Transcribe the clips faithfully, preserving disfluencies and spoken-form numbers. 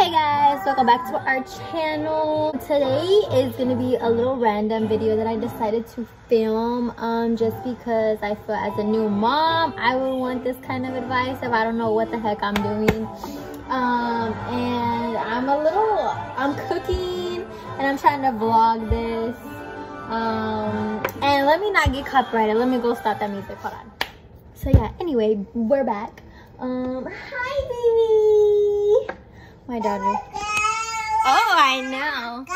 Hey guys, welcome back to our channel. Today is gonna be a little random video that I decided to film um just because I feel as a new mom I would want this kind of advice if I don't know what the heck I'm doing. Um and I'm a little I'm cooking and I'm trying to vlog this. Um and let me not get copyrighted. Let me go stop that music. Hold on. So yeah, anyway, we're back. Um hi baby. My daughter. Oh, I know.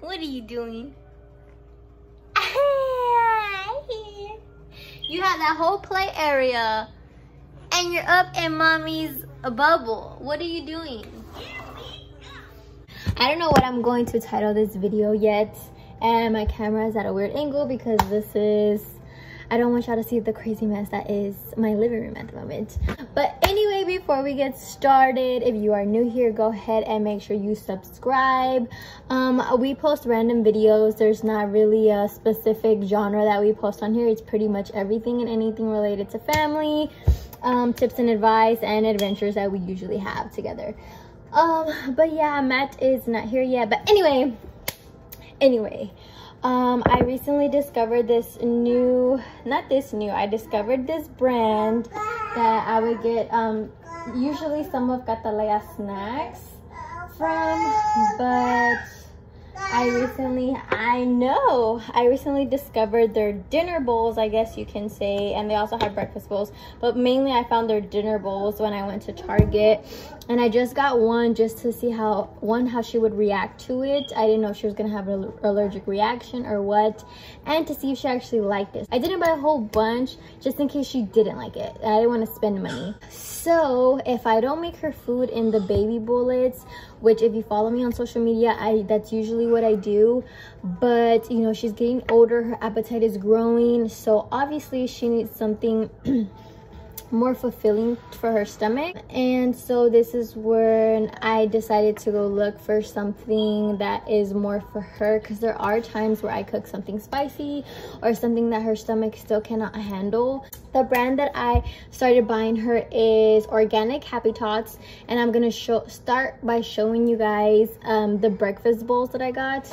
What are you doing? You have that whole play area and you're up in mommy's bubble. What are you doing? I don't know what I'm going to title this video yet, and my camera is at a weird angle because this is, I don't want y'all to see the crazy mess that is my living room at the moment. But anyway, before we get started, if you are new here, go ahead and make sure you subscribe. Um, we post random videos. There's not really a specific genre that we post on here. It's pretty much everything and anything related to family, um, tips and advice, and adventures that we usually have together. Um, but yeah, Matt is not here yet. But anyway, anyway. Um, I recently discovered this new, not this new, I discovered this brand that I would get um, usually some of Catalaya snacks from, but I recently, I know, I recently discovered their dinner bowls, I guess you can say, and they also have breakfast bowls, but mainly I found their dinner bowls when I went to Target, and I just got one just to see how, one, how she would react to it. I didn't know if she was going to have an allergic reaction or what, and to see if she actually liked this. I didn't buy a whole bunch just in case she didn't like it. I didn't want to spend money. So if I don't make her food in the Baby Bullets, which if you follow me on social media, I that's usually what I do. But, you know, she's getting older. Her appetite is growing. So obviously she needs something more fulfilling for her stomach, and so this is when I decided to go look for something that is more for her, because there are times where I cook something spicy or something that her stomach still cannot handle. The brand that I started buying her is Organic Happy Tots, and I'm gonna show start by showing you guys um the breakfast bowls that I got.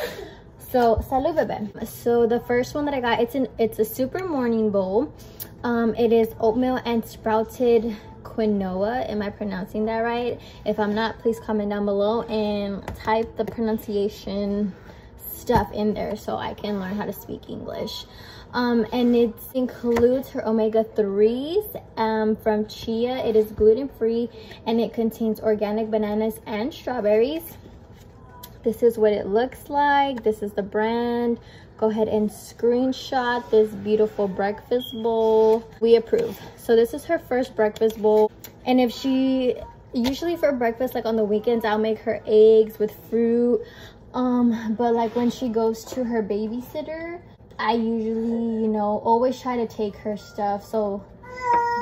So salud bebe. So the first one that I got, it's an it's a super morning bowl. Um, it is oatmeal and sprouted quinoa. Am I pronouncing that right? If I'm not, please comment down below and type the pronunciation stuff in there so I can learn how to speak English. Um, and it includes her omega threes um, from chia. It is gluten-free and it contains organic bananas and strawberries. This is what it looks like. This is the brand. Go ahead and screenshot this beautiful breakfast bowl. We approve. So this is her first breakfast bowl, and if she usually for breakfast, like on the weekends, I'll make her eggs with fruit, um but like when she goes to her babysitter, I usually, you know, always try to take her stuff, so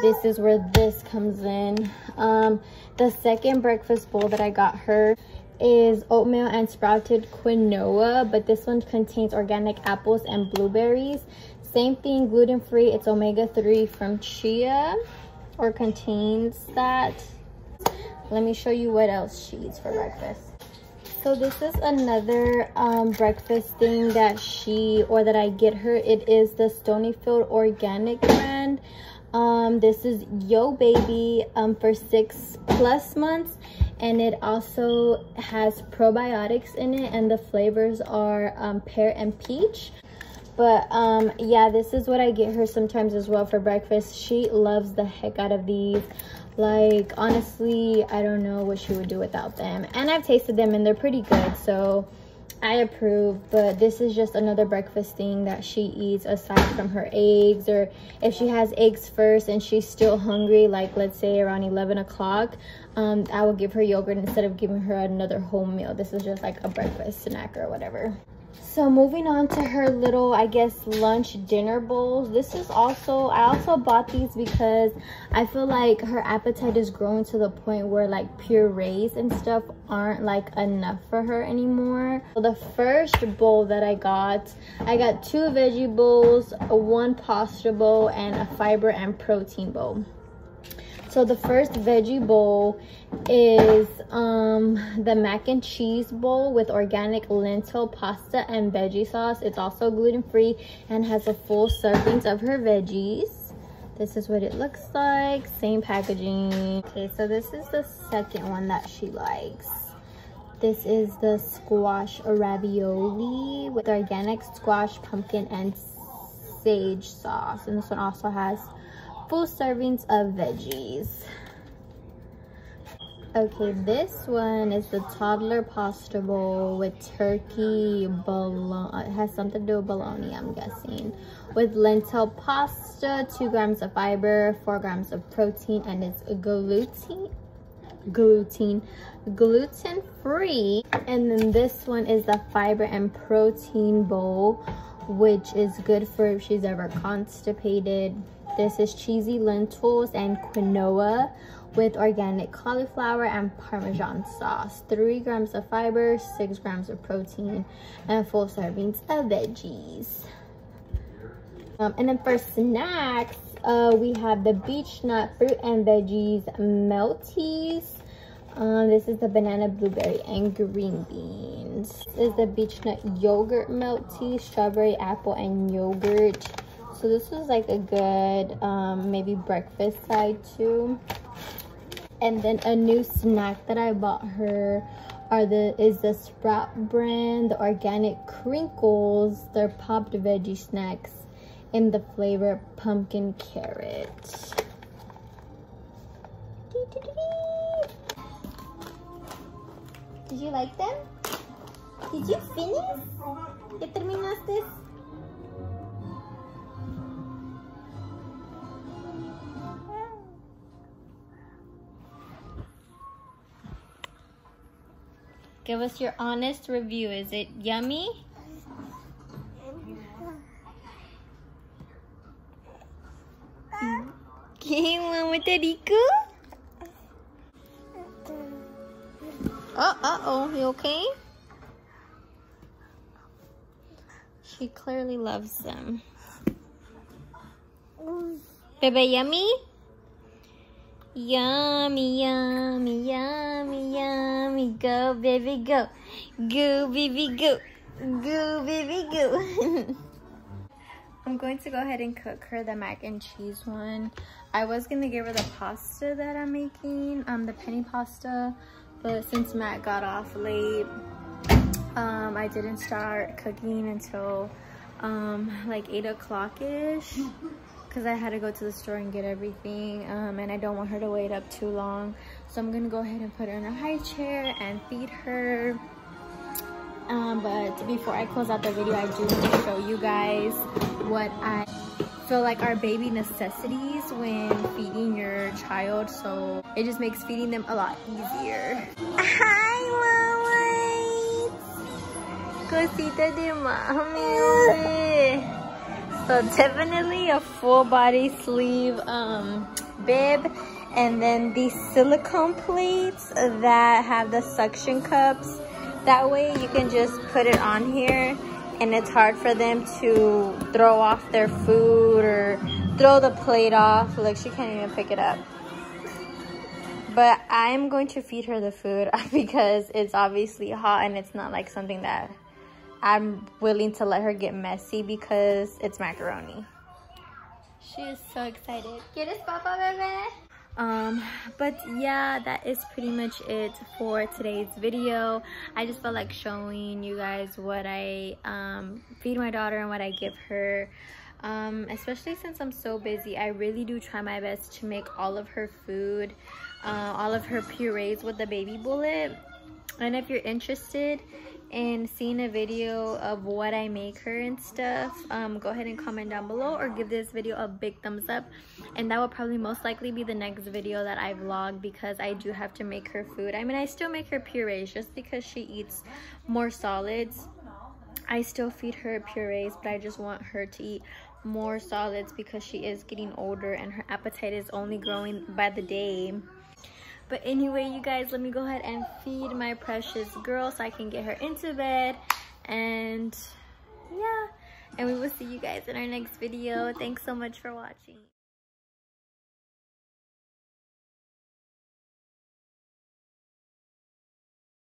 this is where this comes in. Um the second breakfast bowl that I got her is oatmeal and sprouted quinoa, but this one contains organic apples and blueberries. Same thing, gluten-free. It's omega three from chia, or contains that. Let me show you what else she eats for breakfast. So this is another um, breakfast thing that she, or that I get her. It is the Stonyfield organic brand. Um, this is Yo Baby um, for six plus months. And it also has probiotics in it, and the flavors are um, pear and peach. But um, yeah, this is what I get her sometimes as well for breakfast. She loves the heck out of these. Like, honestly, I don't know what she would do without them. And I've tasted them and they're pretty good, so I approve. But this is just another breakfast thing that she eats aside from her eggs, or if she has eggs first and she's still hungry, like let's say around eleven o'clock, um I will give her yogurt instead of giving her another whole meal. This is just like a breakfast snack or whatever. So moving on to her little, I guess, lunch dinner bowls. This is also, I also bought these because I feel like her appetite is growing to the point where like purees and stuff aren't like enough for her anymore. So the first bowl that I got, I got two veggie bowls, one pasta bowl, and a fiber and protein bowl. So the first veggie bowl is um um the mac and cheese bowl with organic lentil pasta and veggie sauce. It's also gluten-free and has a full servings of her veggies. This is what it looks like, same packaging. Okay, so this is the second one that she likes. This is the squash ravioli with organic squash, pumpkin, and sage sauce, and this one also has full servings of veggies. Okay, this one is the toddler pasta bowl with turkey bologna. It has something to do with bologna, I'm guessing. With lentil pasta, two grams of fiber, four grams of protein, and it's gluten, gluten, gluten free. And then this one is the fiber and protein bowl, which is good for if she's ever constipated. This is cheesy lentils and quinoa with organic cauliflower and Parmesan sauce, three grams of fiber, six grams of protein, and full servings of veggies. Um, and then for snacks, uh, we have the Beechnut fruit and veggies melties. Um, this is the banana, blueberry, and green beans. This is the Beechnut yogurt melty, strawberry, apple, and yogurt. So this was like a good um, maybe breakfast side too. And then a new snack that I bought her are the is the Sprout brand, the organic crinkles. They're popped veggie snacks in the flavor pumpkin carrot. Did you like them? Did you finish? ¿Ya terminaste? Give us your honest review. Is it yummy? ¿Qué mamá está rico? Uh oh, you okay? She clearly loves them. Bebe, yummy? Yummy, yummy, yummy, yummy. Go, baby, go. Go, baby, go. Go, baby, go. I'm going to go ahead and cook her the mac and cheese one. I was going to give her the pasta that I'm making, um, the penny pasta, but since Matt got off late, um, I didn't start cooking until um, like eight o'clock-ish. Because I had to go to the store and get everything, um, and I don't want her to wait up too long. So I'm gonna go ahead and put her in a high chair and feed her. Um, but before I close out the video, I do want to show you guys what I feel like are baby necessities when feeding your child. So it just makes feeding them a lot easier. Hi, mama. Cosita de mami. So definitely a full body sleeve um, bib, and then these silicone plates that have the suction cups. That way you can just put it on here and it's hard for them to throw off their food or throw the plate off. Look, she can't even pick it up. But I'm going to feed her the food because it's obviously hot and it's not like something that I'm willing to let her get messy because it's macaroni. She is so excited. ¿Quieres papa, bebé? Um, but yeah, that is pretty much it for today's video. I just felt like showing you guys what I um, feed my daughter and what I give her. Um, especially since I'm so busy, I really do try my best to make all of her food, uh, all of her purees with the Baby Bullet. And if you're interested and seeing a video of what I make her and stuff, um, go ahead and comment down below or give this video a big thumbs up, and that will probably most likely be the next video that I vlog because I do have to make her food. I mean, I still make her purees just because she eats more solids. I still feed her purees, but I just want her to eat more solids because she is getting older and her appetite is only growing by the day. But anyway, you guys, let me go ahead and feed my precious girl so I can get her into bed. And yeah, and we will see you guys in our next video. Thanks so much for watching.